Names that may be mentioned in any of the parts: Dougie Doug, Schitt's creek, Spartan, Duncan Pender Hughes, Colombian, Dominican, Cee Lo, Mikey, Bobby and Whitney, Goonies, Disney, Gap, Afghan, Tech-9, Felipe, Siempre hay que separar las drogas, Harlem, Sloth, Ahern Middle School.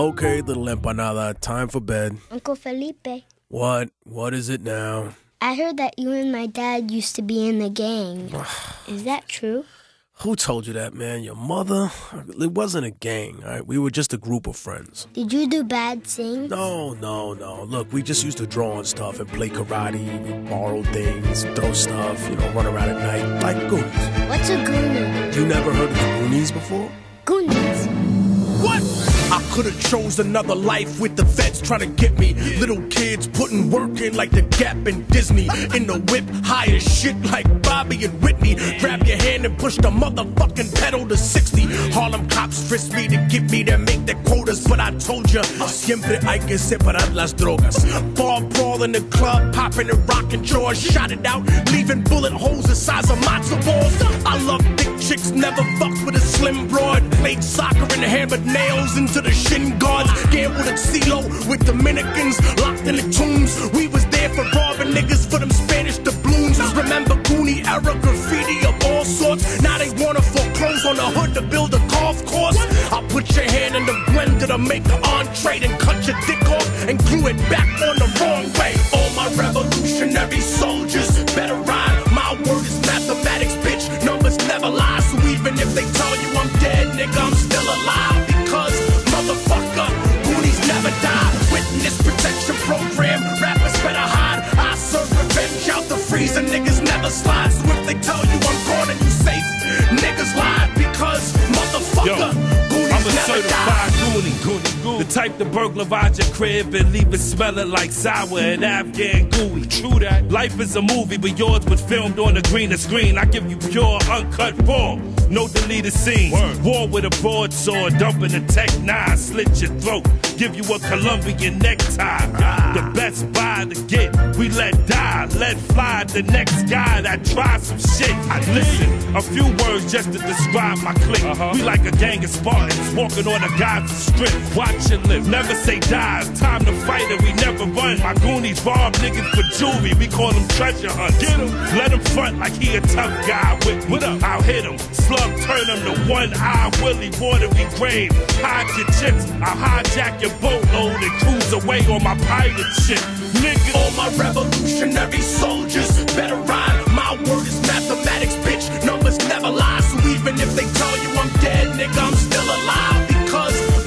Okay, little empanada, time for bed. Uncle Felipe. What? What is it now? I heard that you and my dad used to be in the gang. Is that true? Who told you that, man? Your mother? It wasn't a gang, all right? We were just a group of friends. Did you do bad things? No. Look, we just used to draw on stuff and play karate, and borrow things, throw stuff, you know, run around at night, like Goonies. What's a Goonie? You never heard of the Goonies before? Goonies? What? I could've chose another life with the vets trying to get me. Little kids putting work in like the Gap in Disney. In the whip, high as shit like Bobby and Whitney. Grab your hand and push the motherfucking pedal to 60. Harlem cops frisked me to get me to make the quotas. But I told ya, siempre hay que separar las drogas. Ball brawl in the club, popping and rocking jaws. Shot it out, leaving bullet holes the size of matzo balls. I love thick chicks, never fucked with a slim broad. Played soccer and hammered nails into the shin guards, gambled at Cee Lo with Dominicans, locked in the tombs. We was there for robbing niggas for them Spanish doubloons. Remember Goonie era graffiti of all sorts. Now they wanna foreclose on the hood to build a golf course. I'll put your hand in the blender to make the entree, and cut your dick off and glue it back on the wrong way. All my revolutionary soldiers better ride. My word is mathematics, bitch. Numbers never lie. So even if they tell you I'm dead, nigga, I'm still alive. Protection program, rappers better hide. I serve revenge out the freezer, niggas never slide. So if they tell you I'm gone and you safe, niggas lie. Because motherfucker, Goonies never die. Goonie. The type to burglarize your crib and leave it smelling like sour and Afghan gooey. True that. Life is a movie, but yours was filmed on a greener screen. I give you pure, uncut raw, no deleted scenes. Word. War with a broadsword, dumping a Tech-9, slit your throat, give you a Colombian necktie. The best buy to get, we let die, let fly the next guy that tries some shit. I listen, a few words just to describe my clique. We like a gang of Spartans walking on a guy's strip, watch and live, never say die, it's time to fight and we never run. My Goonies rob niggas for jewelry, we call them treasure hunt. Get him, let him front like he a tough guy with, what up, I'll hit him, slug turn him to one eye, Willie watery grave, hide your chips, I'll hijack your boatload and cruise away on my pirate ship, nigga. All my revolutionary soldiers better ride, my word is mathematics, bitch, numbers never lie, so even if they tell you I'm dead, nigga, I'm still alive.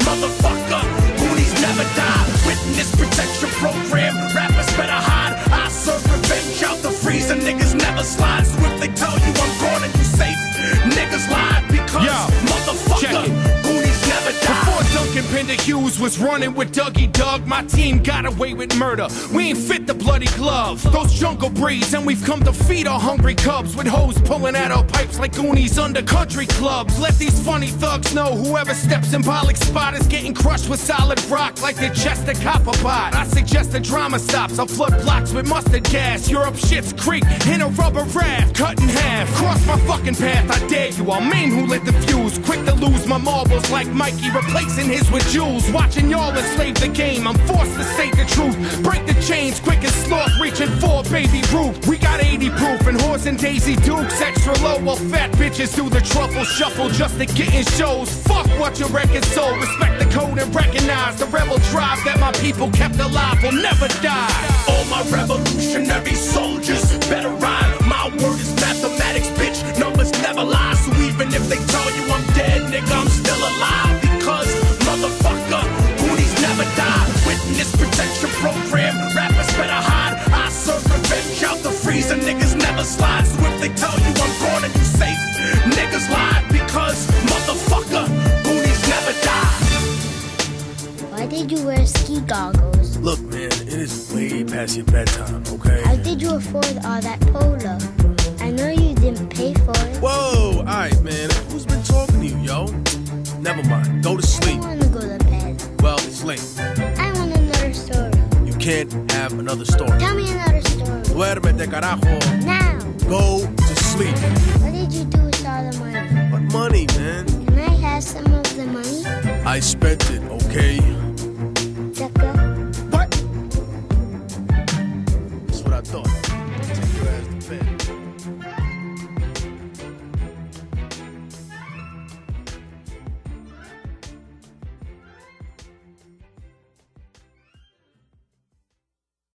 Motherfucker, Goonies never die. Witness protection program, rappers better hide. I serve revenge out the freezer, niggas never slide. So if they tell you I'm gone and you safe, niggas lie. Because motherfucker, Goonies never die. Before Duncan Pender Hughes was running with Dougie Doug, my team got away with murder. We ain't fit the bloody gloves. Those jungle breeds, and we've come to feed our hungry cubs with hoes pulling at our pipes like Goonies under country clubs. Let these funny thugs know whoever steps in Bollock's spot is getting crushed with solid rock like their chest a copper pot. I suggest the drama stops. I'll flood blocks with mustard gas. You're up Schitt's Creek in a rubber raft, cut in half. Cross my fucking path, I dare you. I'll mean who lit the fuse. Quick to lose my marbles like Mikey, replacing his with jewels. Watching y'all enslave the game, I'm forced to state the truth. Break the chains quick as Sloth, reaching for baby Ruth. We got 80 proof and Horse and Daisy Dukes. Extra low while fat bitches do the truffle shuffle just to get in shows. Fuck what your record sold. Respect the code and recognize the rebel drive that my people kept alive will never die. All my revolutionary soldiers better ride. My word is mathematics, bitch. Numbers never lie. So even if they tell you I'm dead, nigga, I'm still alive. Because motherfucker, Goonies never die. Witness protection program, rappers better hide. I serve revenge out the freezer, niggas never slide. So if they tell you I'm gone and you safe, niggas lie. Because motherfucker, Goonies never die. Why did you wear ski goggles? Look, man, it is way past your bedtime, okay? How did you afford all that polo? I know you didn't pay for it. Whoa, all right, man, who's been talking to you, yo? Never mind, go to sleep. I don't wanna go to bed. Well, it's late. I want another story. You can't have another story. Tell me another story. Duérmete, carajo. Now. Go to sleep. What did you do with all the money? What money, man? Can I have some of the money? I spent it, okay? Sucker. What? That's what I thought. Take your ass to bed.